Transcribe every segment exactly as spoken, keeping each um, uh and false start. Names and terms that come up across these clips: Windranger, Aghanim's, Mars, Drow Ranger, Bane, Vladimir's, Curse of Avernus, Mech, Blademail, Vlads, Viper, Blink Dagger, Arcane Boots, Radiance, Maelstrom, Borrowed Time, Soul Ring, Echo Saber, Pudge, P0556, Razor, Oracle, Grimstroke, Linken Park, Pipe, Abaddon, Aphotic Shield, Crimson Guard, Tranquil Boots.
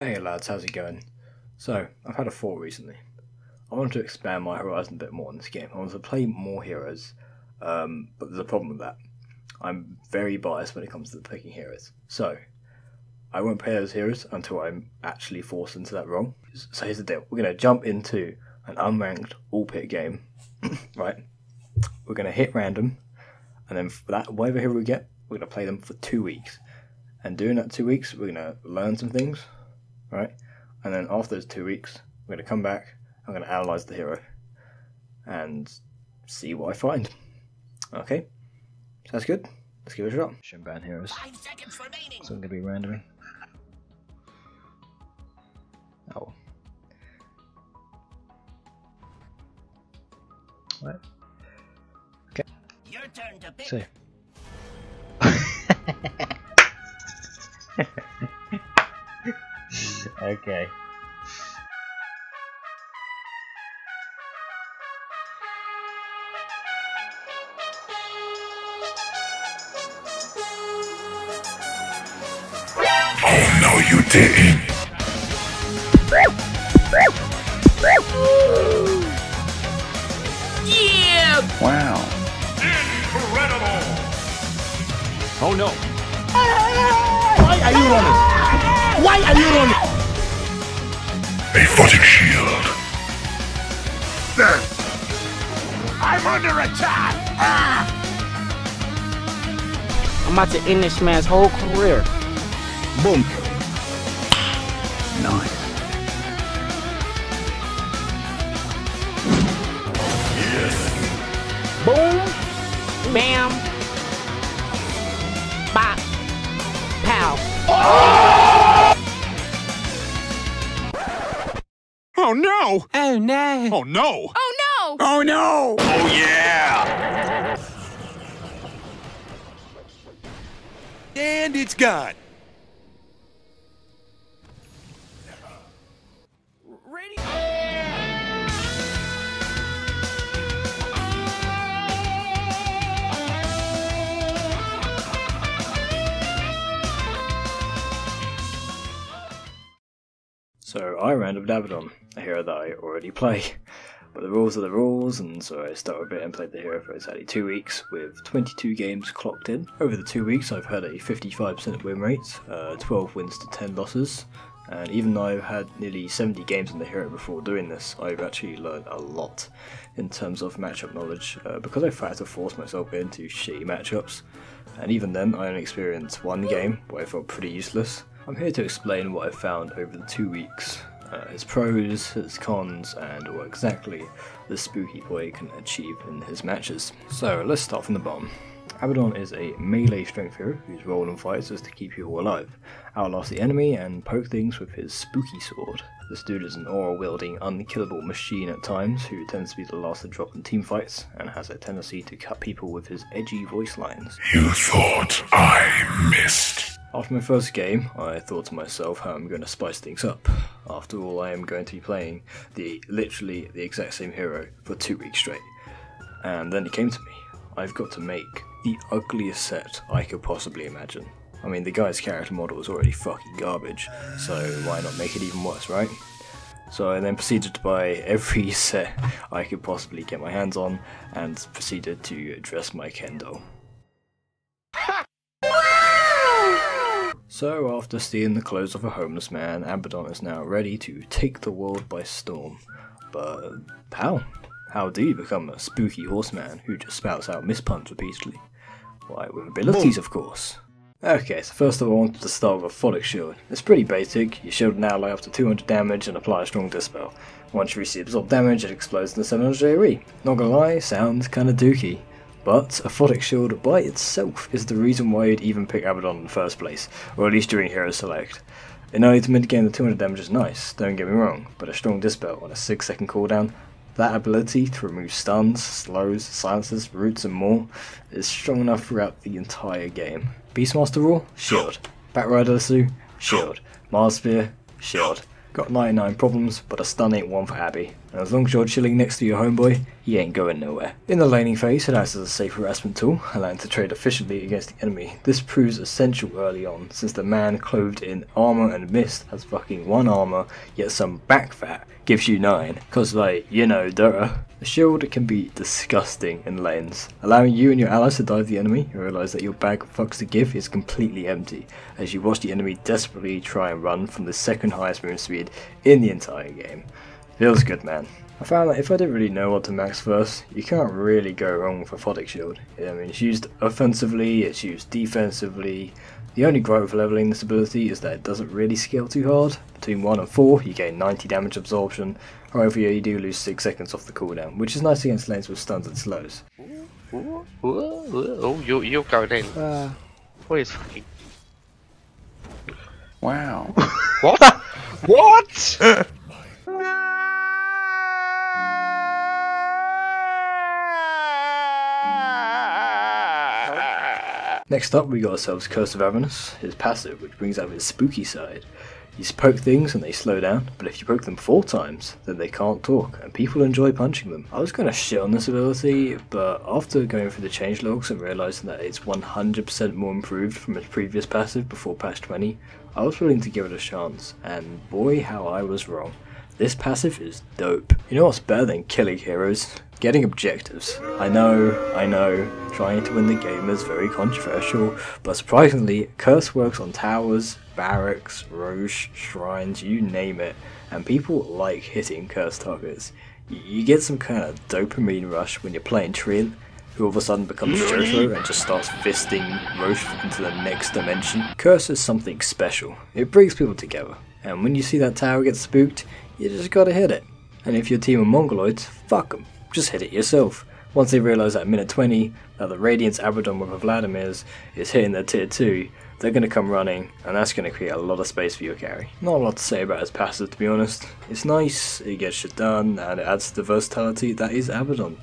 Hey lads, how's it going? So, I've had a thought recently. I want to expand my horizon a bit more in this game. I want to play more heroes, um, but there's a problem with that. I'm very biased when it comes to picking heroes. So, I won't play those heroes until I'm actually forced into that role. So here's the deal, we're going to jump into an unranked all-pit game, right? We're going to hit random, and then for that, whatever hero we get, we're going to play them for two weeks. And during that two weeks, we're going to learn some things. Right, and then after those two weeks, we're going to come back, I'm going to analyse the hero, and see what I find. Okay, sounds good, let's give it a shot. Shimban heroes, so I'm going to be randoming. Oh. Right, okay. Your turn to pick. See. Okay. Oh no, you didn't. Yeah! Wow. Incredible. Oh no. Why are you running? Why are you running? Aphotic Shield. I'm under attack. Ah. I'm about to end this man's whole career. Boom. Nice. Yes. Boom. Bam. Bop. Pow. Oh! Oh no! Oh no! Oh no! Oh no! Oh no! Oh yeah! And it's gone! Radio. So I randomed Abaddon, a hero that I already play, but the rules are the rules, and so I started with it and played the hero for exactly two weeks with twenty-two games clocked in. Over the two weeks I've had a fifty-five percent win rate, uh, twelve wins to ten losses, and even though I've had nearly seventy games in the hero before doing this, I've actually learned a lot in terms of matchup knowledge, uh, because I've had to force myself into shitty matchups, and even then I only experienced one game where I felt pretty useless. I'm here to explain what I've found over the two weeks, uh, his pros, his cons, and what exactly the spooky boy can achieve in his matches. So let's start from the bottom. Abaddon is a melee strength hero whose role in fights is to keep people alive, outlast the enemy, and poke things with his spooky sword. This dude is an aura-wielding, unkillable machine at times who tends to be the last to drop in teamfights and has a tendency to cut people with his edgy voice lines. You thought I missed. After my first game, I thought to myself how I'm going to spice things up. After all, I am going to be playing the literally the exact same hero for two weeks straight. And then it came to me. I've got to make the ugliest set I could possibly imagine. I mean, the guy's character model is already fucking garbage, so why not make it even worse, right? So I then proceeded to buy every set I could possibly get my hands on, and proceeded to dress my Ken doll. So after stealing the clothes of a homeless man, Abaddon is now ready to take the world by storm. But how? How do you become a spooky horseman who just spouts out mispunts repeatedly? Why, with abilities, of course. Okay, so first of all I wanted to start with a Aphotic Shield. It's pretty basic, your shield now allows up to two hundred damage and apply a strong dispel. Once you receive absorbed damage, it explodes into seven hundred A R E. Not gonna lie, sounds kinda dookie. But Aphotic Shield by itself is the reason why you'd even pick Abaddon in the first place, or at least during hero select. In early to mid game the two hundred damage is nice, don't get me wrong, but a strong dispel on a six second cooldown, that ability to remove stuns, slows, silences, roots and more, is strong enough throughout the entire game. Beastmaster rule? Shield. Batrider Sue? Shield. Mars Sphere? Shield. Got ninety-nine problems, but a stun ain't one for Abby. And as long as you're chilling next to your homeboy, he ain't going nowhere. In the laning phase, it acts as a safe harassment tool, allowing to trade efficiently against the enemy. This proves essential early on, since the man clothed in armor and mist has fucking one armor, yet some back fat gives you nine, cause like, you know, duh. The shield can be disgusting in lanes, allowing you and your allies to dive the enemy. You realise that your bag of fucks to give is completely empty, as you watch the enemy desperately try and run from the second highest movement speed in the entire game. Feels good, man. I found that if I didn't really know what to max first, you can't really go wrong with Aphotic Shield. I mean, it's used offensively, it's used defensively. The only gripe with leveling this ability is that it doesn't really scale too hard. Between one and four, you gain ninety damage absorption, however you do lose six seconds off the cooldown, which is nice against lanes with stuns and slows. Oh, you, you're going in. Uh, Where's fucking... Wow. What? What? Next up, we got ourselves Curse of Avernus, his passive, which brings out his spooky side. You poke things and they slow down, but if you poke them four times, then they can't talk, and people enjoy punching them. I was going to shit on this ability, but after going through the changelogs and realising that it's one hundred percent more improved from its previous passive before patch twenty, I was willing to give it a chance, and boy how I was wrong. This passive is dope. You know what's better than killing heroes? Getting objectives. I know, I know, trying to win the game is very controversial, but surprisingly, Curse works on towers, barracks, roche, shrines, you name it, and people like hitting Curse targets. You get some kind of dopamine rush when you're playing Treant, who all of a sudden becomes Jotaro and just starts fisting roche into the next dimension. Curse is something special. It brings people together, and when you see that tower get spooked, you just gotta hit it. And if your team are mongoloids, fuck them. Just hit it yourself. Once they realise at minute twenty that the Radiance Abaddon with a Vladimir's is hitting their tier two, they're going to come running, and that's going to create a lot of space for your carry. Not a lot to say about his passive, to be honest. It's nice, it gets shit done, and it adds to the versatility that is Abaddon.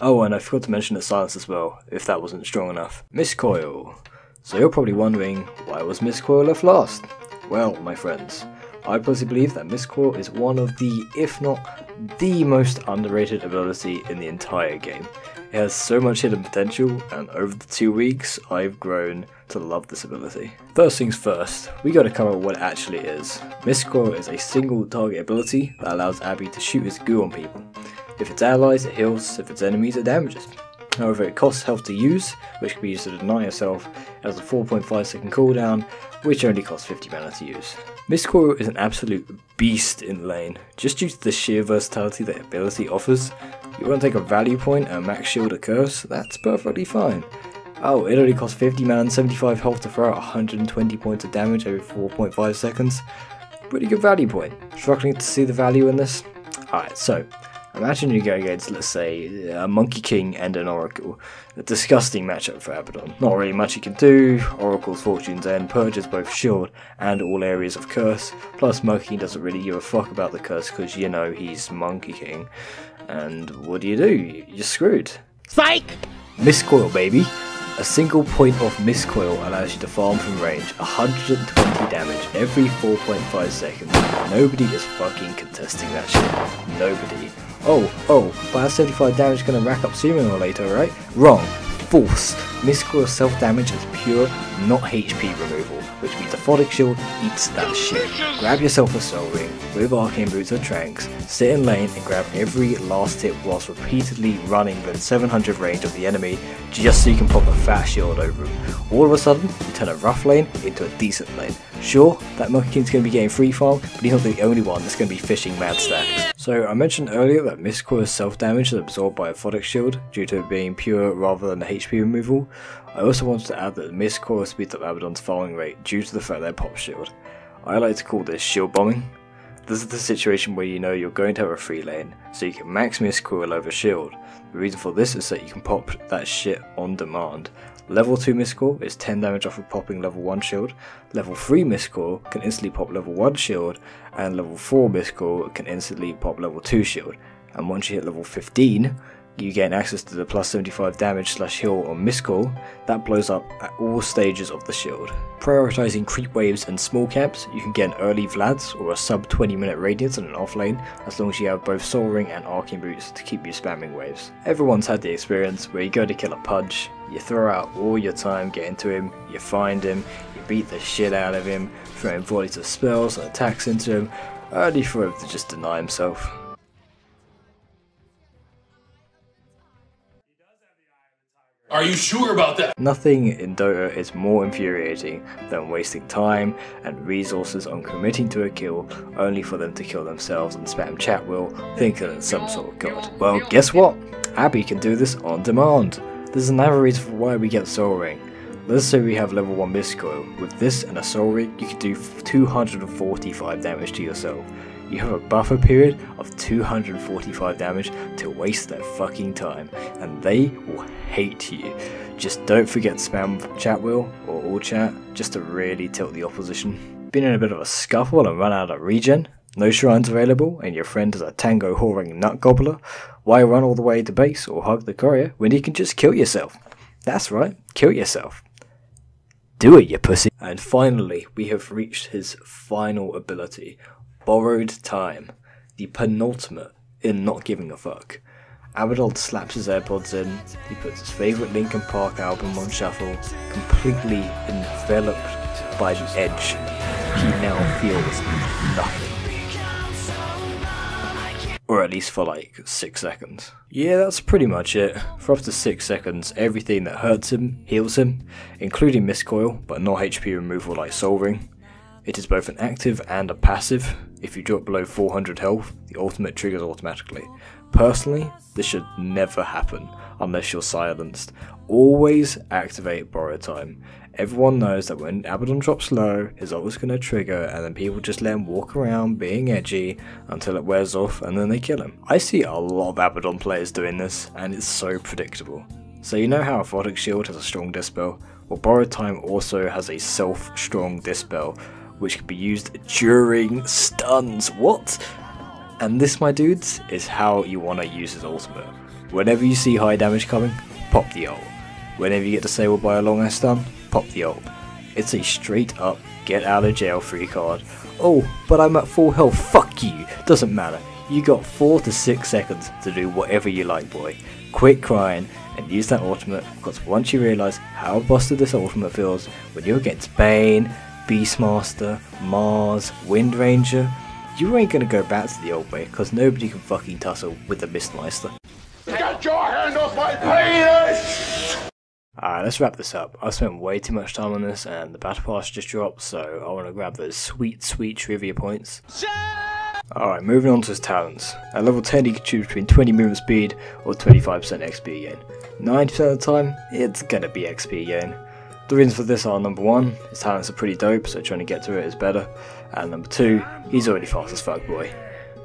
Oh, and I forgot to mention the silence as well, if that wasn't strong enough. Mist Coil. So you're probably wondering, why was Mist Coil left last? Well, my friends, I personally believe that Mist Coil is one of the, if not the most underrated ability in the entire game. It has so much hidden potential, and over the two weeks I've grown to love this ability. First things first, we gotta cover what it actually is. Mist Coil is a single target ability that allows Abby to shoot his goo on people. If it's allies, it heals, if it's enemies, it damages. However, it costs health to use, which can be used to deny yourself, as a four point five second cooldown, which only costs fifty mana to use. Mist Coil is an absolute beast in lane. Just due to the sheer versatility that ability offers, you want to take a value point and max shield a curse, that's perfectly fine. Oh, it only costs fifty mana and seventy-five health to throw out one hundred twenty points of damage every four point five seconds. Pretty good value point. Struggling to see the value in this? Alright, so imagine you go against, let's say, a Monkey King and an Oracle. A disgusting matchup for Abaddon. Not really much you can do. Oracle's Fortune's End purges both shield and all areas of curse. Plus, Monkey King doesn't really give a fuck about the curse because, you know, he's Monkey King. And what do you do? You're screwed. Psych! Mist Coil, baby. A single point of Mist Coil allows you to farm from range one hundred twenty damage every four point five seconds. Nobody is fucking contesting that shit. Nobody. Oh, oh, but that's thirty-five damage gonna rack up sooner or later, right? Wrong. False. Mist Coil self-damage is pure, not H P removal, which means the Aphotic Shield eats that shit. Grab yourself a Soul Ring with Arcane Boots or Tranks, sit in lane and grab every last hit whilst repeatedly running within seven hundred range of the enemy just so you can pop a fat shield over him. All of a sudden, you turn a rough lane into a decent lane. Sure, that Monkey King's going to be getting free farm, but he's not the only one that's going to be fishing mad stacks. So I mentioned earlier that Mist Coil's self-damage is absorbed by Aphotic Shield due to it being pure rather than H P removal. I also wanted to add that Mist Coil speeds up Abaddon's farming rate due to the fact that it pops shield. I like to call this shield bombing. This is the situation where you know you're going to have a free lane, so you can max Mist Coil over shield. The reason for this is that you can pop that shit on demand. Level two Mist Coil is ten damage off of popping level one shield, level three Mist Coil can instantly pop level one shield, and level four Mist Coil can instantly pop level two shield, and once you hit level fifteen, you gain access to the plus seventy-five damage slash heal on Mist Coil that blows up at all stages of the shield. Prioritising creep waves and small camps, you can get an early Vlads or a sub twenty minute Radiance on an offlane as long as you have both Soul Ring and Arcane Boots to keep you spamming waves. Everyone's had the experience where you go to kill a Pudge, you throw out all your time getting to him, you find him, you beat the shit out of him, throwing volleys of spells and attacks into him, only for him to just deny himself. Are you sure about that? Nothing in Dota is more infuriating than wasting time and resources on committing to a kill only for them to kill themselves and spam chat will, thinking it's some sort of god. Well, guess what? Abby can do this on demand. There's another reason for why we get Soul Ring. Let's say we have level one Mist Coil. With this and a Soul Ring, you can do two hundred forty-five damage to yourself. You have a buffer period of two hundred forty-five damage to waste their fucking time, and they will hate you. Just don't forget to spam chat wheel or all chat just to really tilt the opposition. Been in a bit of a scuffle and run out of regen? No shrines available and your friend is a tango whoring nut gobbler? Why run all the way to base or hug the courier when you can just kill yourself? That's right, kill yourself. Do it, you pussy. And finally, we have reached his final ability. Borrowed Time, the penultimate in not giving a fuck. Abaddon slaps his AirPods in, he puts his favourite Linken Park album on shuffle, completely enveloped by the edge. He now feels nothing. Or at least for like six seconds. Yeah, that's pretty much it. For up to six seconds, everything that hurts him heals him, including Mist Coil, but not H P removal like Soul Ring. It is both an active and a passive. If you drop below four hundred health, the ultimate triggers automatically. Personally, this should never happen unless you're silenced. Always activate Borrowed Time. Everyone knows that when Abaddon drops low, it's always going to trigger, and then people just let him walk around being edgy until it wears off and then they kill him. I see a lot of Abaddon players doing this and it's so predictable. So you know how Aphotic Shield has a strong dispel? Well, Borrowed Time also has a self-strong dispel, which can be used during stuns. What? And this, my dudes, is how you want to use his ultimate. Whenever you see high damage coming, pop the ult. Whenever you get disabled by a long ass stun, pop the ult. It's a straight up get out of jail free card. Oh, but I'm at full health. Fuck you. Doesn't matter. You got four to six seconds to do whatever you like, boy. Quit crying and use that ultimate, because once you realise how busted this ultimate feels when you're against Bane, Beastmaster, Mars, Windranger, you ain't gonna go back to the old way, cause nobody can fucking tussle with the Beastmaster. Get your hand off my penis! Alright, let's wrap this up. I spent way too much time on this and the battle pass just dropped, so I wanna grab those sweet, sweet trivia points. Alright, moving on to his talents. At level ten, you can choose between twenty movement speed or twenty-five percent X P gain. ninety percent of the time, it's gonna be X P gain. The reasons for this are, number one, his talents are pretty dope, so trying to get to it is better, and number two, he's already fast as fuck, boy.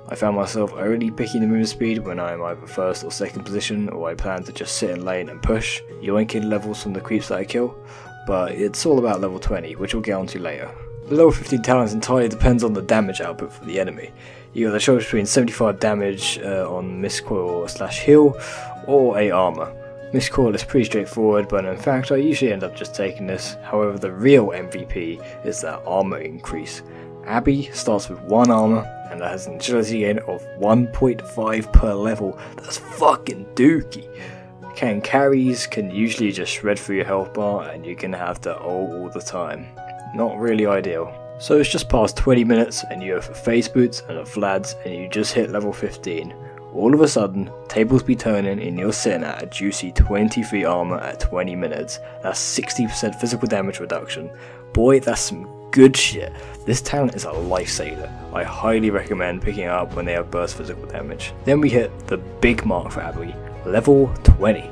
I found myself only picking the movement speed when I am either first or second position, or I plan to just sit in lane and push, yoinking levels from the creeps that I kill, but it's all about level twenty, which we'll get onto later. The level fifteen talents entirely depends on the damage output for the enemy. You got the choice between seventy-five damage uh, on Mist Coil slash heal, or a armor. Mist Coil is pretty straightforward, but in fact I usually end up just taking this. However, the real M V P is that armor increase. Abby starts with one armor and that has an agility gain of one point five per level. That's fucking dookie. Can carries can usually just shred through your health bar and you can have to ult all the time. Not really ideal. So it's just past twenty minutes and you have a face boots and a Vlads and you just hit level fifteen. All of a sudden, tables be turning and you're sitting at a juicy twenty-three armor at twenty minutes. That's sixty percent physical damage reduction. Boy, that's some good shit. This talent is a lifesaver. I highly recommend picking it up when they have burst physical damage. Then we hit the big mark for Abby, level twenty.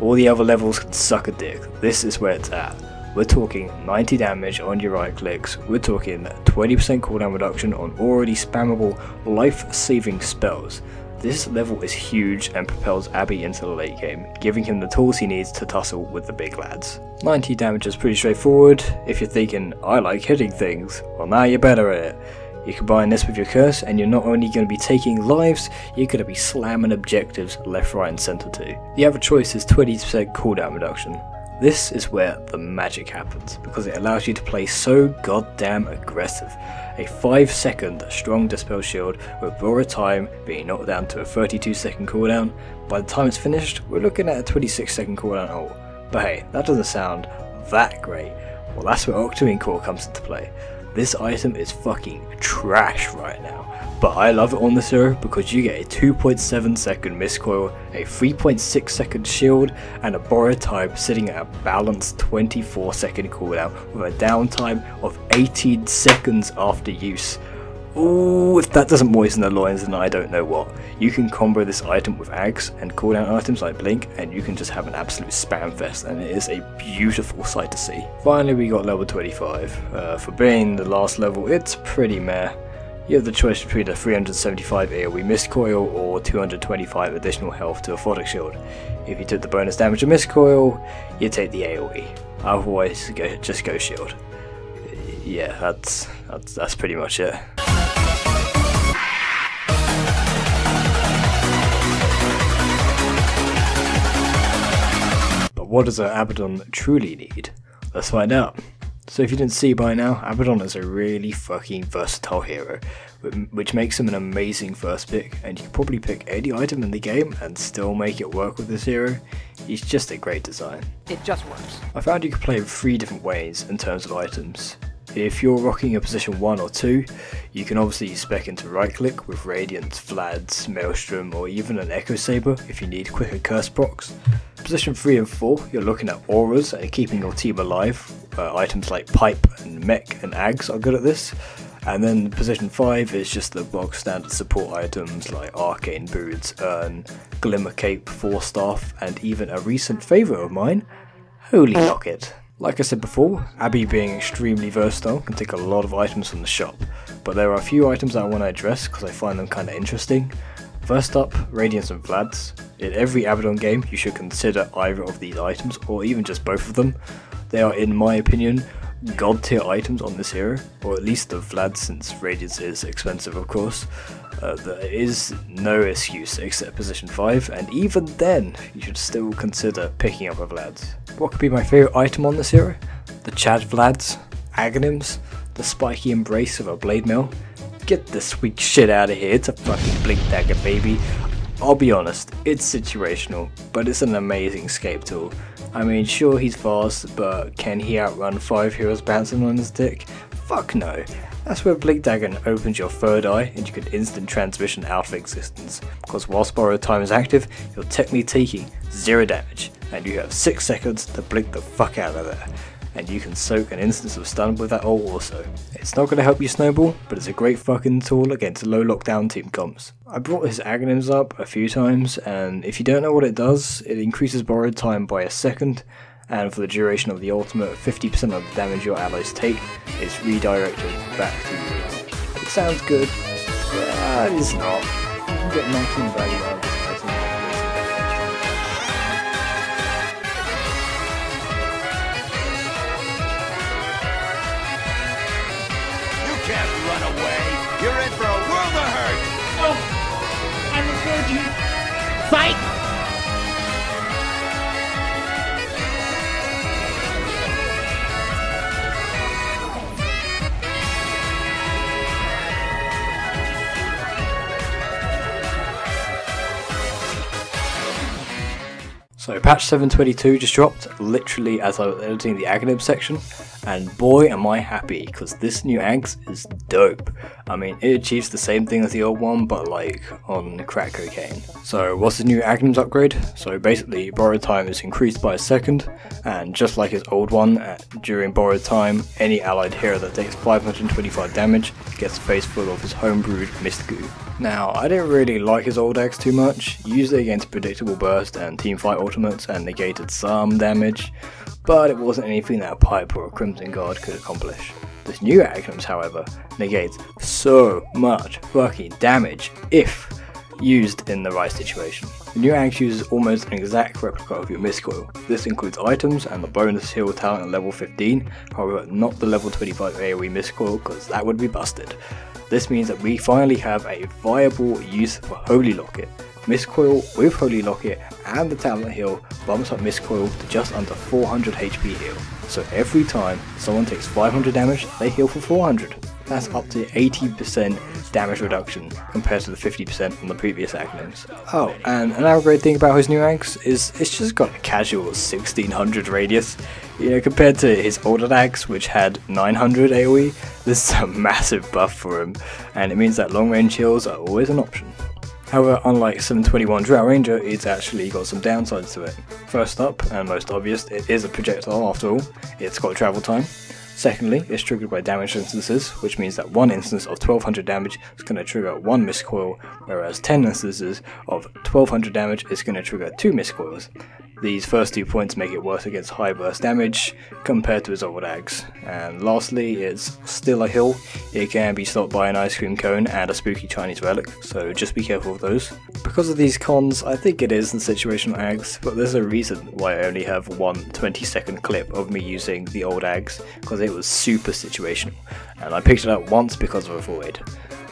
All the other levels can suck a dick. This is where it's at. We're talking ninety damage on your right clicks, we're talking twenty percent cooldown reduction on already spammable life-saving spells. This level is huge and propels Abby into the late game, giving him the tools he needs to tussle with the big lads. ninety damage is pretty straightforward. If you're thinking, I like hitting things, well now you're better at it. You combine this with your curse and you're not only going to be taking lives, you're going to be slamming objectives left, right and centre too. The other choice is twenty percent cooldown reduction. This is where the magic happens, because it allows you to play so goddamn aggressive. A five second strong Dispel Shield with Borrowed Time being knocked down to a thirty-two second cooldown. By the time it's finished, we're looking at a twenty-six second cooldown haul. But hey, that doesn't sound that great. Well, that's where Octarine Core comes into play. This item is fucking trash right now, but I love it on this era because you get a two point seven second Mist Coil, a three point six second shield, and a Borrowed Time sitting at a balanced twenty-four second cooldown with a downtime of eighteen seconds after use. Ooh, if that doesn't moisten the loins then I don't know what. You can combo this item with Ags and cooldown items like Blink and you can just have an absolute spam fest, and it is a beautiful sight to see. Finally we got level twenty-five. Uh, for Bane, the last level, it's pretty meh. You have the choice between a three hundred seventy-five AoE Mist Coil or two hundred twenty-five additional health to Aphotic Shield. If you took the bonus damage of Mist Coil, you take the AoE. Otherwise, go, just go shield. Yeah, that's, that's, that's pretty much it. What does an Abaddon truly need? Let's find out. So if you didn't see by now, Abaddon is a really fucking versatile hero, which makes him an amazing first pick, and you can probably pick any item in the game and still make it work with this hero. He's just a great design. It just works. I found you can play in three different ways in terms of items. If you're rocking a position one or two, you can obviously spec into right click with Radiance, Vlad's, Maelstrom or even an Echo Saber if you need quicker curse procs. Position three and four, you're looking at auras and keeping your team alive. Uh, items like Pipe and Mech and Ags are good at this. And then position five is just the bog standard support items like Arcane Boots, Urn, Glimmer Cape, Force Staff and even a recent favourite of mine, Holy Locket. Like I said before, Abby being extremely versatile can take a lot of items from the shop, but there are a few items that I want to address because I find them kind of interesting. First up, Radiance and Vlad's. In every Abaddon game you should consider either of these items or even just both of them. They are, in my opinion, god tier items on this hero, or at least the Vlad, since Radiance is expensive of course. Uh, there is no excuse except position five, and even then you should still consider picking up a Vlad. What could be my favourite item on this hero? The Chad Vlads, Aghanim's, the spiky embrace of a Blademail. Get this weak shit out of here, it's a fucking Blink Dagger baby. I'll be honest, it's situational, but it's an amazing scape tool. I mean, sure he's fast, but can he outrun five heroes bouncing on his dick? Fuck no. That's where Blink Dagger opens your third eye and you can instant transmission out of existence, because whilst Borrowed Time is active, you're technically taking zero damage, and you have six seconds to blink the fuck out of there, and you can soak an instance of stun with that ult also. It's not going to help you snowball, but it's a great fucking tool against low lockdown team comps. I brought his Aghanim's up a few times, and if you don't know what it does, it increases Borrowed Time by a second, and for the duration of the ultimate, fifty percent of the damage your allies take is redirected back to you. It sounds good, but it's not. You get maximum value out of this item. You can't run away! You're in for a world of hurt! Oh! I'm afraid you... Fight! So patch seven twenty-two just dropped, literally as I was editing the Aghanim section, and boy am I happy, because this new Ags is dope. I mean, it achieves the same thing as the old one, but like on crack cocaine. So what's the new Aghanim's upgrade? So basically, Borrowed Time is increased by a second, and just like his old one, uh, during Borrowed Time, any allied hero that takes five hundred twenty-five damage gets a face full of his homebrewed Mist Goo. Now, I didn't really like his old Ags too much, usually against Predictable Burst and Teamfight Ultimates and negated some damage, but it wasn't anything that a Pipe or a Crimson Guard could accomplish. This new Aghanim's, however, negates so much fucking damage if used in the right situation. The new Ags uses almost an exact replica of your Mist Coil. This includes items and the bonus heal talent at level fifteen, however not the level twenty-five AoE Mist Coil because that would be busted. This means that we finally have a viable use for Holy Locket. Mist Coil with Holy Locket and the talent heal bumps up Mist Coil to just under four hundred H P heal, so every time someone takes five hundred damage they heal for four hundred. That's up to eighty percent damage reduction compared to the fifty percent from the previous Aghanim's. Oh, and another great thing about his new axe is it's just got a casual sixteen hundred radius. You know, compared to his older axe which had nine hundred A O E, this is a massive buff for him, and it means that long range heals are always an option. However, unlike seven twenty-one Drow Ranger, it's actually got some downsides to it. First up, and most obvious, it is a projectile after all, it's got travel time. Secondly, it's triggered by damage instances, which means that one instance of twelve hundred damage is going to trigger one Mist Coil, whereas ten instances of twelve hundred damage is going to trigger two Mist Coils. These first two points make it worse against high burst damage compared to his old axe. And lastly, it's still a heal. It can be stopped by an ice cream cone and a spooky Chinese relic, so just be careful of those. Because of these cons, I think it is in situational axe, but there's a reason why I only have one twenty second clip of me using the old axe, because it was super situational, and I picked it up once because of a void.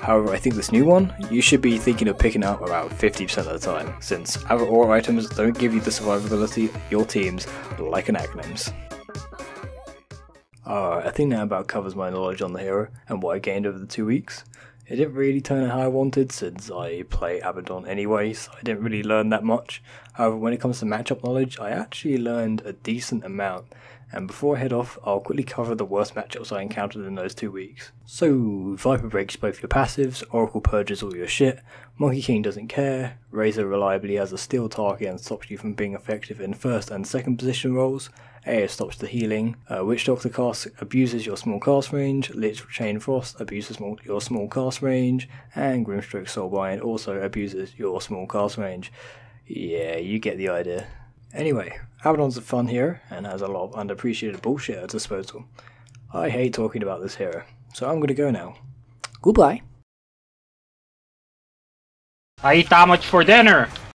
However, I think this new one, you should be thinking of picking up around fifty percent of the time, since other aura items don't give you the survivability of your teams like an Aghanim's. Alright, I think that about covers my knowledge on the hero and what I gained over the two weeks. It didn't really turn out how I wanted since I play Abaddon anyway, so I didn't really learn that much. However, when it comes to matchup knowledge, I actually learned a decent amount. And before I head off, I'll quickly cover the worst matchups I encountered in those two weeks. So, Viper breaks both your passives, Oracle purges all your shit, Monkey King doesn't care, Razor reliably has a steel target and stops you from being effective in first and second position rolls, Aya stops the healing, uh, Witch Doctor cast abuses your small cast range, Literal Chain Frost abuses small, your small cast range, and Grimstroke Soulbind also abuses your small cast range. Yeah, you get the idea. Anyway, Abaddon's a fun hero and has a lot of underappreciated bullshit at his disposal. I hate talking about this hero, so I'm gonna go now. Goodbye. I eat that much for dinner.